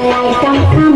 Yes,